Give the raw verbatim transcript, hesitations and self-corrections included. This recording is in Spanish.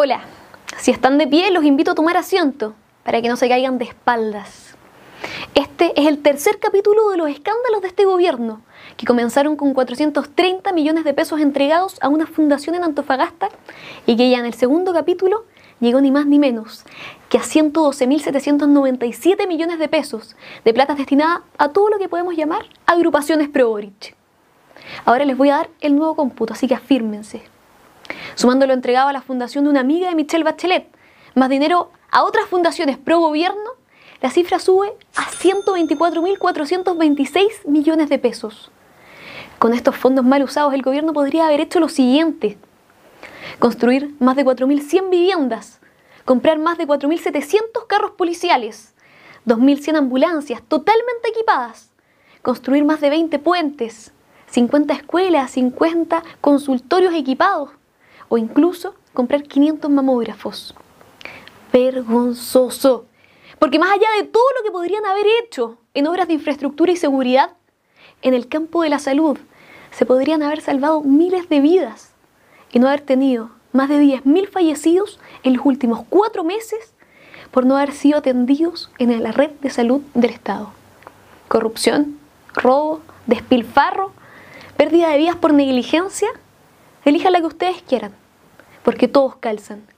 Hola, si están de pie los invito a tomar asiento para que no se caigan de espaldas. Este es el tercer capítulo de los escándalos de este gobierno, que comenzaron con cuatrocientos treinta millones de pesos entregados a una fundación en Antofagasta y que ya en el segundo capítulo llegó ni más ni menos que a ciento doce mil setecientos noventa y siete millones de pesos de plata destinada a todo lo que podemos llamar agrupaciones pro Boric. Ahora les voy a dar el nuevo cómputo, así que afírmense. Sumando lo entregado a la fundación de una amiga de Michelle Bachelet, más dinero a otras fundaciones pro gobierno, la cifra sube a ciento veinticuatro mil cuatrocientos veintiséis millones de pesos. Con estos fondos mal usados, el gobierno podría haber hecho lo siguiente: construir más de cuatro mil cien viviendas, comprar más de cuatro mil setecientos carros policiales, dos mil cien ambulancias totalmente equipadas, construir más de veinte puentes, cincuenta escuelas, cincuenta consultorios equipados o incluso comprar quinientos mamógrafos. Vergonzoso. Porque más allá de todo lo que podrían haber hecho en obras de infraestructura y seguridad, en el campo de la salud se podrían haber salvado miles de vidas y no haber tenido más de diez mil fallecidos en los últimos cuatro meses por no haber sido atendidos en la red de salud del Estado. Corrupción, robo, despilfarro, pérdida de vidas por negligencia, elijan la que ustedes quieran, porque todos calzan.